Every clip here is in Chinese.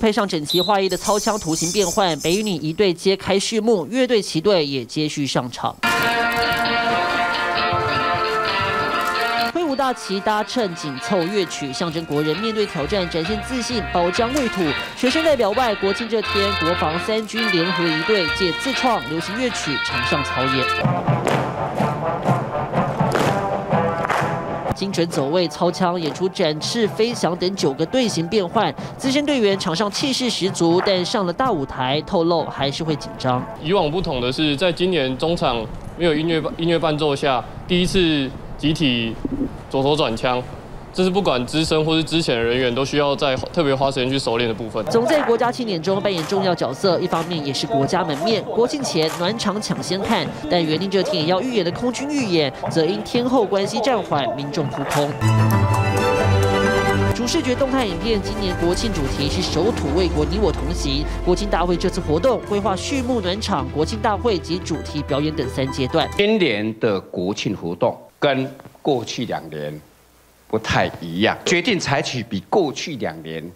配上整齐划一的操腔，图形变换，北一女一队揭开序幕，乐队旗队也接续上场。 大旗搭衬紧凑乐曲，象征国人面对挑战展现自信，保障卫土。学生代表外，国庆这天，国防三军联合一队借自创流行乐曲场上操演。 精准走位、操枪、演出展翅、飞翔等9个队形变换，资深队员场上气势十足，但上了大舞台，透露还是会紧张。以往不同的是，在今年中场没有音乐伴奏下，第一次集体左手转枪。 这是不管资深或是之前的人员都需要在特别花时间去熟练的部分。总在国家庆典中扮演重要角色，一方面也是国家门面。国庆前暖场抢先看，但原定这天也要预演的空军预演，则因天候关系暂缓，民众扑空。主视觉动态影片，今年国庆主题是守土卫国，你我同行。国庆大会这次活动规划序幕暖场、国庆大会及主题表演等3阶段。今年的国庆活动跟过去2年。 不太一样，决定采取比过去2年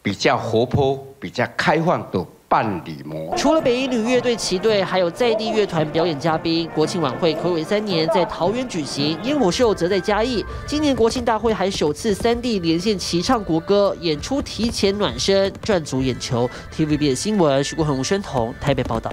比较活泼、比较开放的办理模式。除了北一女乐队旗队，还有在地乐团表演嘉宾。国庆晚会暌违3年在桃园举行，烟火秀则在嘉义。今年国庆大会还首次3地连线齐唱国歌，演出提前暖身，赚足眼球。TVBS 新闻徐国恒、吴宣彤台北报道。